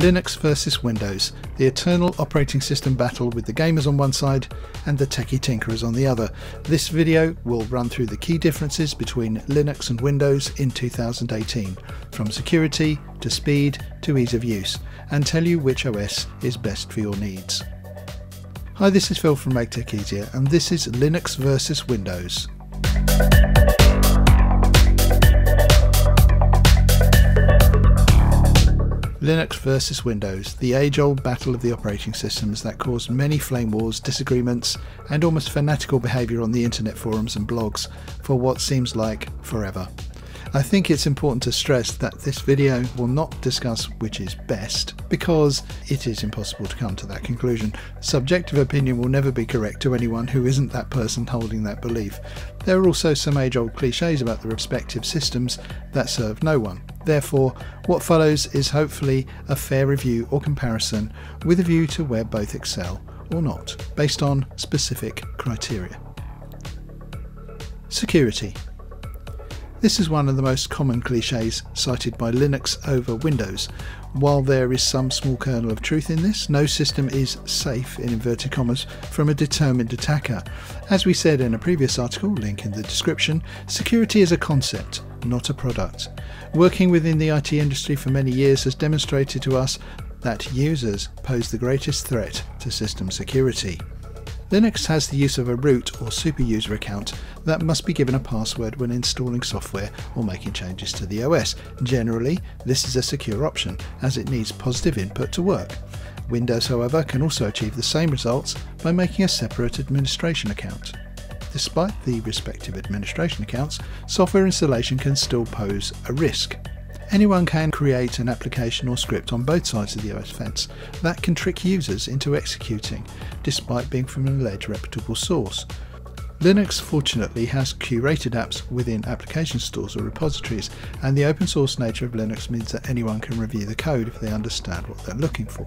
Linux versus Windows, the eternal operating system battle with the gamers on one side and the techie tinkerers on the other. This video will run through the key differences between Linux and Windows in 2018, from security to speed to ease of use, and tell you which OS is best for your needs. Hi, this is Phil from Make Tech Easier, and this is Linux versus Windows. Linux versus Windows, the age-old battle of the operating systems that caused many flame wars, disagreements, and almost fanatical behaviour on the internet forums and blogs for what seems like forever. I think it's important to stress that this video will not discuss which is best, because it is impossible to come to that conclusion. Subjective opinion will never be correct to anyone who isn't that person holding that belief. There are also some age-old cliches about the respective systems that serve no one. Therefore, what follows is hopefully a fair review or comparison with a view to where both excel or not, based on specific criteria. Security. This is one of the most common cliches cited by Linux over Windows. While there is some small kernel of truth in this, no system is safe, in inverted commas, from a determined attacker. As we said in a previous article, link in the description, security is a concept, not a product. Working within the IT industry for many years has demonstrated to us that users pose the greatest threat to system security. Linux has the use of a root or superuser account that must be given a password when installing software or making changes to the OS. Generally, this is a secure option as it needs positive input to work. Windows, however, can also achieve the same results by making a separate administration account. Despite the respective administration accounts, software installation can still pose a risk. Anyone can create an application or script on both sides of the OS fence that can trick users into executing, despite being from an alleged reputable source. Linux fortunately has curated apps within application stores or repositories, and the open source nature of Linux means that anyone can review the code if they understand what they're looking for.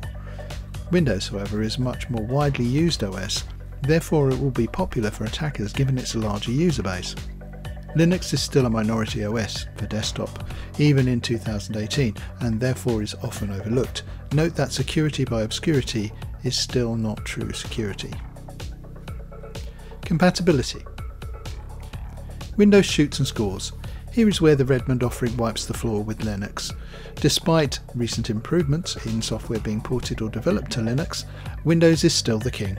Windows, however, is a much more widely used OS, therefore it will be popular for attackers given its larger user base. Linux is still a minority OS for desktop, even in 2018, and therefore is often overlooked. Note that security by obscurity is still not true security. Compatibility. Windows shoots and scores. Here is where the Redmond offering wipes the floor with Linux. Despite recent improvements in software being ported or developed to Linux, Windows is still the king.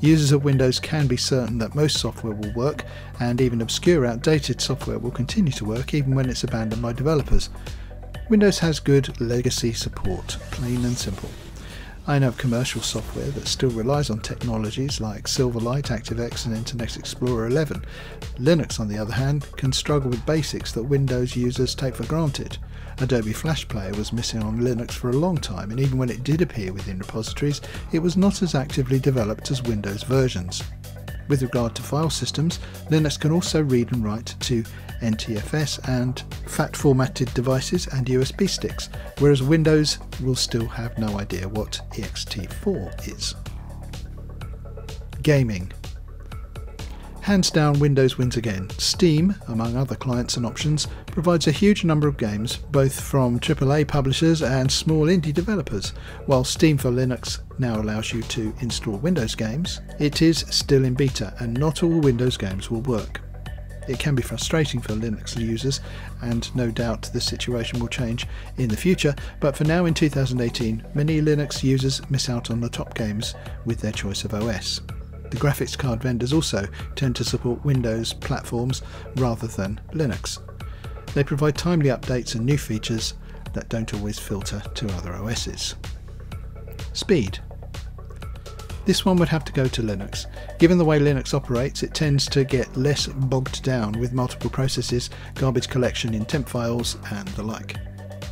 Users of Windows can be certain that most software will work, and even obscure, outdated software will continue to work even when it's abandoned by developers. Windows has good legacy support, plain and simple. I know of commercial software that still relies on technologies like Silverlight, ActiveX and Internet Explorer 11. Linux, on the other hand, can struggle with basics that Windows users take for granted. Adobe Flash Player was missing on Linux for a long time, and even when it did appear within repositories, it was not as actively developed as Windows versions. With regard to file systems, Linux can also read and write to NTFS and FAT formatted devices and USB sticks, whereas Windows will still have no idea what EXT4 is. Gaming. Hands down, Windows wins again. Steam, among other clients and options, provides a huge number of games, both from AAA publishers and small indie developers. While Steam for Linux now allows you to install Windows games, it is still in beta and not all Windows games will work. It can be frustrating for Linux users, and no doubt the situation will change in the future, but for now in 2018, many Linux users miss out on the top games with their choice of OS. The graphics card vendors also tend to support Windows platforms rather than Linux. They provide timely updates and new features that don't always filter to other OSs. Speed. This one would have to go to Linux. Given the way Linux operates, it tends to get less bogged down with multiple processes, garbage collection in temp files and the like.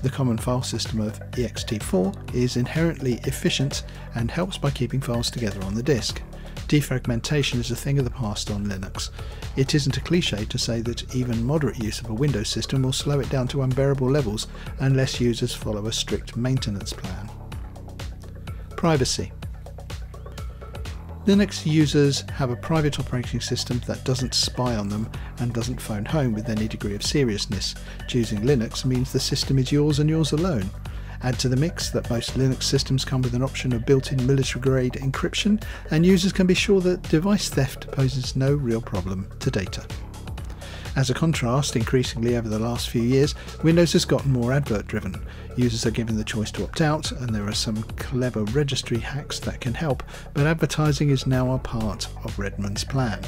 The common file system of EXT4 is inherently efficient and helps by keeping files together on the disk. Defragmentation is a thing of the past on Linux. It isn't a cliche to say that even moderate use of a Windows system will slow it down to unbearable levels unless users follow a strict maintenance plan. Privacy. Linux users have a private operating system that doesn't spy on them and doesn't phone home with any degree of seriousness. Choosing Linux means the system is yours and yours alone. Add to the mix that most Linux systems come with an option of built-in military-grade encryption, and users can be sure that device theft poses no real problem to data. As a contrast, increasingly over the last few years, Windows has gotten more advert-driven. Users are given the choice to opt out, and there are some clever registry hacks that can help, but advertising is now a part of Redmond's plan.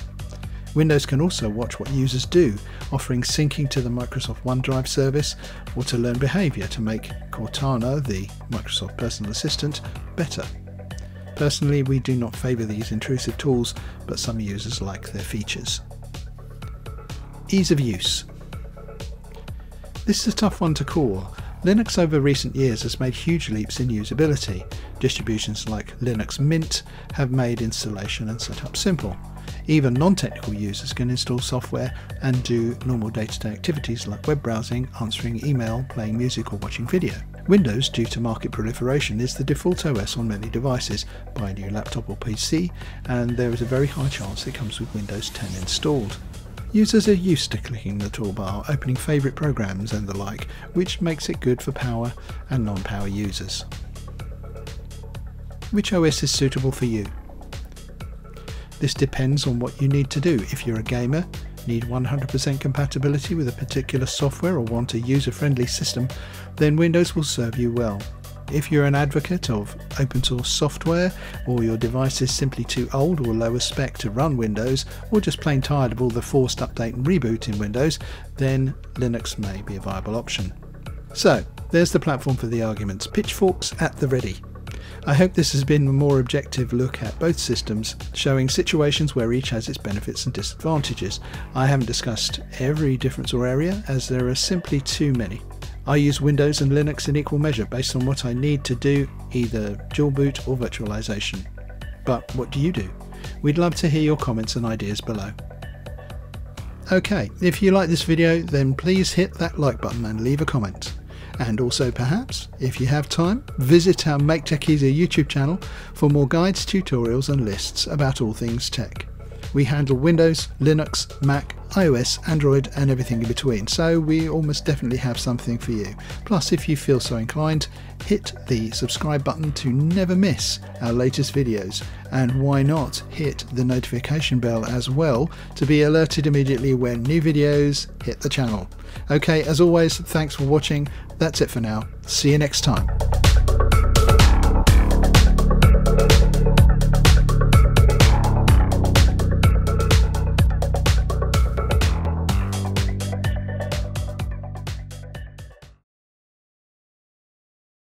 Windows can also watch what users do, offering syncing to the Microsoft OneDrive service, or to learn behaviour to make Cortana, the Microsoft personal assistant, better. Personally, we do not favour these intrusive tools, but some users like their features. Ease of use. This is a tough one to call. Linux over recent years has made huge leaps in usability. Distributions like Linux Mint have made installation and setup simple. Even non-technical users can install software and do normal day-to-day activities like web browsing, answering email, playing music or watching video. Windows, due to market proliferation, is the default OS on many devices. Buy a new laptop or PC and there is a very high chance it comes with Windows 10 installed. Users are used to clicking the toolbar, opening favourite programs and the like, which makes it good for power and non-power users. Which OS is suitable for you? This depends on what you need to do. If you're a gamer, need 100% compatibility with a particular software or want a user-friendly system, then Windows will serve you well. If you're an advocate of open source software, or your device is simply too old or lower spec to run Windows, or just plain tired of all the forced update and reboot in Windows, then Linux may be a viable option. So, there's the platform for the arguments. Pitchforks at the ready. I hope this has been a more objective look at both systems, showing situations where each has its benefits and disadvantages. I haven't discussed every difference or area, as there are simply too many. I use Windows and Linux in equal measure based on what I need to do, either dual boot or virtualization. But what do you do? We'd love to hear your comments and ideas below. Okay, if you like this video, then please hit that like button and leave a comment. And also perhaps, if you have time, visit our Make Tech Easier YouTube channel for more guides, tutorials and lists about all things tech. We handle Windows, Linux, Mac, iOS, Android and everything in between, so we almost definitely have something for you. Plus, if you feel so inclined, hit the subscribe button to never miss our latest videos, and why not hit the notification bell as well to be alerted immediately when new videos hit the channel. Okay, as always, thanks for watching. That's it for now. See you next time.